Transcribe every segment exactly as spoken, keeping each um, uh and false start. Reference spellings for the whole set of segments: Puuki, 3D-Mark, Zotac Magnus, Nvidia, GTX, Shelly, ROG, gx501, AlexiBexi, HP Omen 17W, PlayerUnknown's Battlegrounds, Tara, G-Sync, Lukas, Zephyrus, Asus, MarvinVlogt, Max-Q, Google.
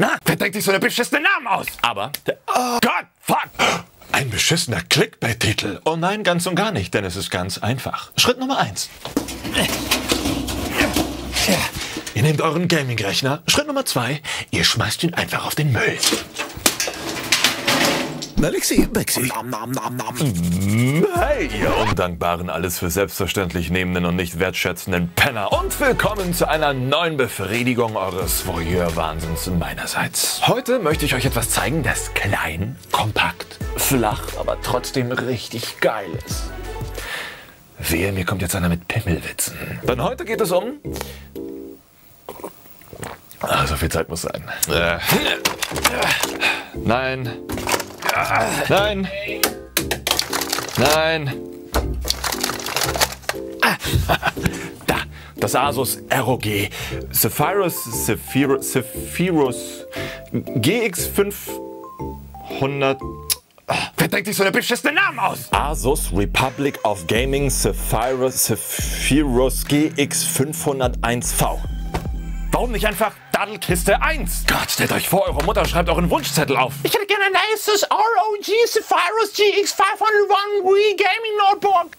Na, wer denkt sich so der beschissene Namen aus? Aber der... Oh Gott, fuck! Ein beschissener Clickbait-Titel. Oh nein, ganz und gar nicht, denn es ist ganz einfach. Schritt Nummer eins. Ihr nehmt euren Gaming-Rechner. Schritt Nummer zwei. Ihr schmeißt ihn einfach auf den Müll. Alexi, Bexi. Hey, ihr undankbaren, alles für selbstverständlich nehmenden und nicht wertschätzenden Penner. Und willkommen zu einer neuen Befriedigung eures Voyeur-Wahnsinns meinerseits. Heute möchte ich euch etwas zeigen, das klein, kompakt, flach, aber trotzdem richtig geil ist. Wehe, mir kommt jetzt einer mit Pimmelwitzen. Denn heute geht es um... Ah, so viel Zeit muss sein. Äh. Nein... Nein! Nein! Da! Das Asus R O G Zephyrus Zephyrus Zephyrus G X fünfhundert. Wer denkt sich so der beschissene Namen aus? Asus Republic of Gaming Zephyrus Zephyrus G X fünfhunderteins V. Warum nicht einfach Dadelkiste eins? Gott, stellt euch vor, eure Mutter schreibt euren Wunschzettel auf. Ich hätte gerne ein Asus R O G Zephyrus G X fünfhunderteins V Gaming Notebook.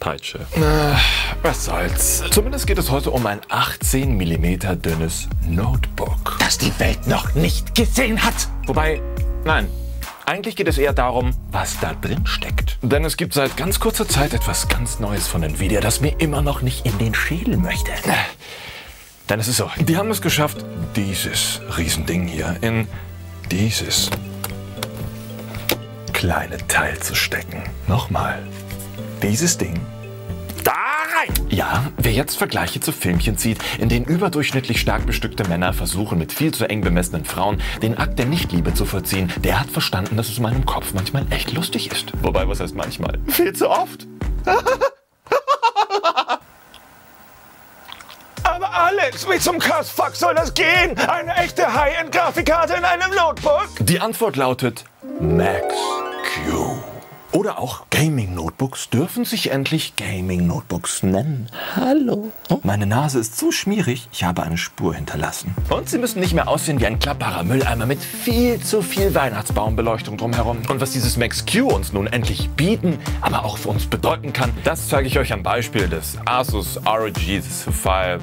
Peitsche. Äh, was soll's. Zumindest geht es heute um ein achtzehn Millimeter dünnes Notebook. Das die Welt noch nicht gesehen hat. Wobei, nein. Eigentlich geht es eher darum, was da drin steckt. Denn es gibt seit ganz kurzer Zeit etwas ganz Neues von Nvidia, das mir immer noch nicht in den Schädel möchte. Denn es ist so, die haben es geschafft, dieses Riesending hier in dieses kleine Teil zu stecken. Nochmal, dieses Ding. Ja, wer jetzt Vergleiche zu Filmchen zieht, in denen überdurchschnittlich stark bestückte Männer versuchen, mit viel zu eng bemessenen Frauen den Akt der Nichtliebe zu vollziehen, der hat verstanden, dass es in meinem Kopf manchmal echt lustig ist. Wobei, was heißt manchmal? Viel zu oft. Aber Alex, wie zum Kassfuck soll das gehen? Eine echte High-End-Grafikkarte in einem Notebook? Die Antwort lautet Max-Q. Oder auch Gaming-Notebooks dürfen sich endlich Gaming-Notebooks nennen. Hallo. Oh. Meine Nase ist so schmierig, ich habe eine Spur hinterlassen. Und sie müssen nicht mehr aussehen wie ein klappbarer Mülleimer mit viel zu viel Weihnachtsbaumbeleuchtung drumherum. Und was dieses Max-Q uns nun endlich bieten, aber auch für uns bedeuten kann, das zeige ich euch am Beispiel des Asus R O G Zephyrus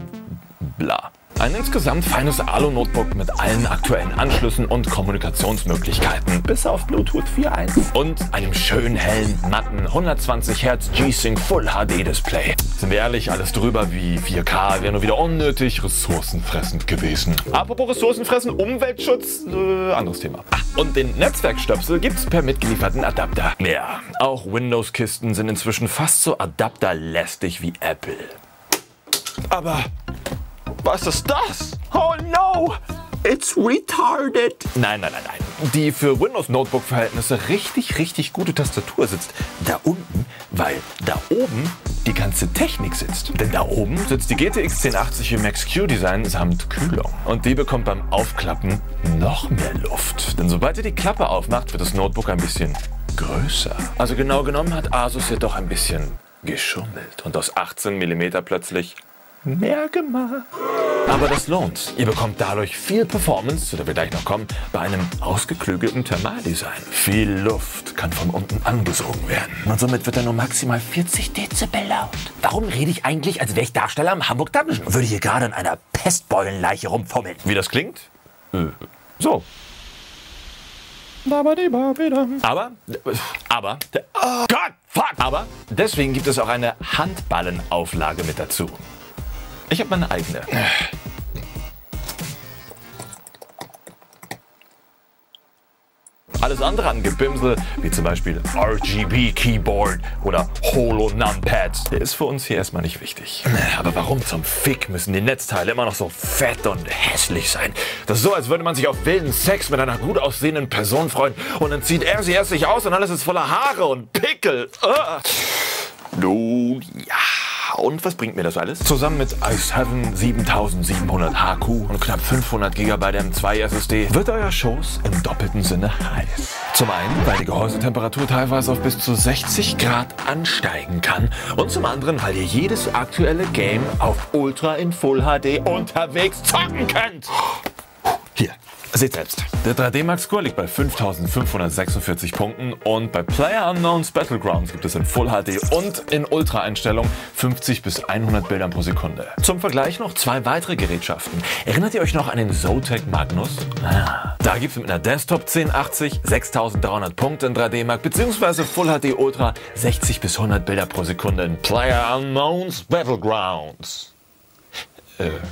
bla. Ein insgesamt feines Alu-Notebook mit allen aktuellen Anschlüssen und Kommunikationsmöglichkeiten, bis auf Bluetooth vier Punkt eins. Und einem schön hellen, matten hundertzwanzig Hertz G-Sync Full H D Display. Sind wir ehrlich, alles drüber wie vier K wäre nur wieder unnötig ressourcenfressend gewesen. Apropos ressourcenfressen, Umweltschutz, äh, anderes Thema. Ach, und den Netzwerkstöpsel gibt's per mitgelieferten Adapter. Ja, auch Windows-Kisten sind inzwischen fast so adapterlästig wie Apple. Aber... was ist das? Oh no! It's retarded! Nein, nein, nein, nein. Die für Windows-Notebook-Verhältnisse richtig, richtig gute Tastatur sitzt da unten, weil da oben die ganze Technik sitzt. Denn da oben sitzt die G T X zehn achtzig im Max-Q-Design samt Kühlung. Und die bekommt beim Aufklappen noch mehr Luft. Denn sobald ihr die Klappe aufmacht, wird das Notebook ein bisschen größer. Also genau genommen hat Asus hier doch ein bisschen geschummelt. Und aus achtzehn Millimeter plötzlich... mehr gemacht. Aber das lohnt. Ihr bekommt dadurch viel Performance, zu der wir gleich noch kommen, bei einem ausgeklügelten Thermaldesign. Viel Luft kann von unten angesogen werden. Und somit wird er nur maximal vierzig Dezibel laut. Warum rede ich eigentlich, als wäre ich Darsteller am Hamburg Dungeon? Würde hier gerade an einer Pestbeulenleiche rumfummeln. Wie das klingt? Äh, so. Aber, aber, oh Gott, fuck! Aber deswegen gibt es auch eine Handballenauflage mit dazu. Ich habe meine eigene. Alles andere an Gebimsel, wie zum Beispiel R G B Keyboard oder Holo-Numpads, der ist für uns hier erstmal nicht wichtig. Aber warum zum Fick müssen die Netzteile immer noch so fett und hässlich sein? Das ist so, als würde man sich auf wilden Sex mit einer gut aussehenden Person freuen und dann zieht er sie erst sich aus und alles ist voller Haare und Pickel. Uh. Nun ja. Und was bringt mir das alles? Zusammen mit i sieben siebentausendsiebenhundert H Q und knapp fünfhundert Gigabyte M zwei S S D wird euer Schoß im doppelten Sinne heiß. Zum einen, weil die Gehäusetemperatur teilweise auf bis zu sechzig Grad ansteigen kann und zum anderen, weil ihr jedes aktuelle Game auf Ultra in Full H D unterwegs zocken könnt. Hier. Seht selbst. Der drei D Mark-Score liegt bei fünftausendfünfhundertsechsundvierzig Punkten und bei PlayerUnknown's Battlegrounds gibt es in Full H D und in Ultra-Einstellung fünfzig bis hundert Bildern pro Sekunde. Zum Vergleich noch zwei weitere Gerätschaften. Erinnert ihr euch noch an den Zotac Magnus? Ah. Da gibt es mit einer Desktop zehn achtzig sechstausenddreihundert Punkte in drei D Mark bzw. Full H D Ultra sechzig bis hundert Bilder pro Sekunde in PlayerUnknown's Battlegrounds.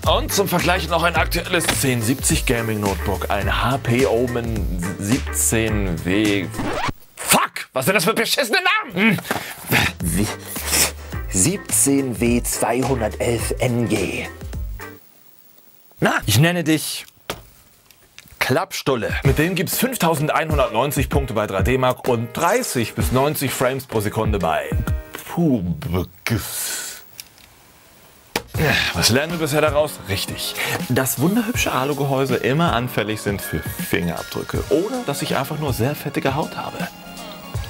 Und zum Vergleich noch ein aktuelles zehn siebzig Gaming Notebook, ein H P Omen siebzehn W. Fuck! Was sind das für beschissene Namen? Hm. siebzehn W zweihundertelf N G. Na, ich nenne dich Klappstulle. Mit dem gibt es fünftausendeinhundertneunzig Punkte bei drei D Mark und dreißig bis neunzig Frames pro Sekunde bei Pubgs. Was lernen wir bisher daraus? Richtig. Dass wunderhübsche Alugehäuse immer anfällig sind für Fingerabdrücke oder dass ich einfach nur sehr fettige Haut habe.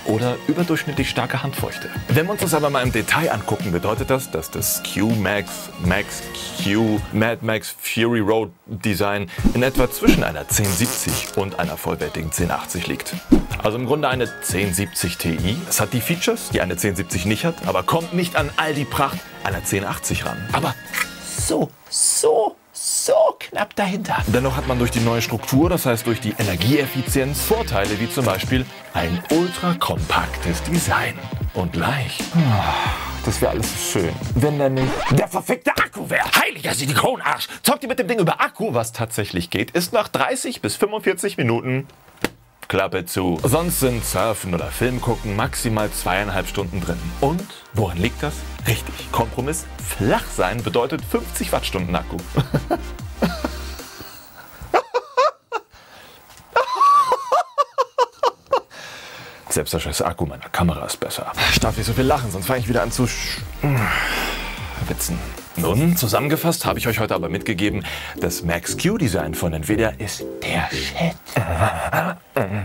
Oder überdurchschnittlich starke Handfeuchte. Wenn wir uns das aber mal im Detail angucken, bedeutet das, dass das Q-Max, Max-Q, Mad Max Fury Road Design in etwa zwischen einer zehn siebzig und einer vollwertigen zehn achtzig liegt. Also im Grunde eine zehn siebzig Ti. Es hat die Features, die eine zehn siebzig nicht hat, aber kommt nicht an all die Pracht einer zehn achtzig ran. Aber so, so. So knapp dahinter. Dennoch hat man durch die neue Struktur, das heißt durch die Energieeffizienz, Vorteile wie zum Beispiel ein ultrakompaktes Design und leicht. Das wäre alles schön, wenn da nicht der verfickte Akku wäre. Heiliger Silikonarsch! Zockt ihr mit dem Ding über Akku? Was tatsächlich geht, ist nach dreißig bis fünfundvierzig Minuten Klappe zu. Sonst sind Surfen oder Film gucken maximal zweieinhalb Stunden drin. Und woran liegt das? Richtig. Kompromiss. Flach sein bedeutet fünfzig Wattstunden Akku. Selbst der scheiß Akku meiner Kamera ist besser. Ich darf nicht so viel lachen, sonst fange ich wieder an zu sch witzen. Nun, zusammengefasst habe ich euch heute aber mitgegeben, das Max-Q-Design von Nvidia ist der Shit. Hör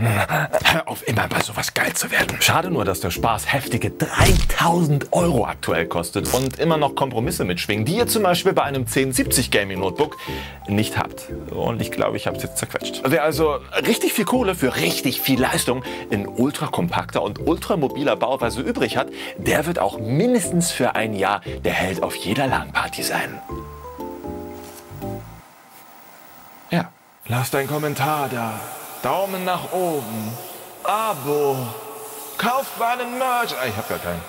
auf, immer bei sowas geil zu werden. Schade nur, dass der Spaß heftige dreitausend Euro aktuell kostet und immer noch Kompromisse mitschwingen, die ihr zum Beispiel bei einem zehn siebzig Gaming Notebook nicht habt. Und ich glaube, ich habe es jetzt zerquetscht. Wer also richtig viel Kohle für richtig viel Leistung in ultrakompakter und ultramobiler Bauweise übrig hat, der wird auch mindestens für ein Jahr der Held auf jeder Lage. Party sein. Ja. Lasst einen Kommentar da. Daumen nach oben. Abo. Kauft meinen Merch. Ah, ich hab gar keinen.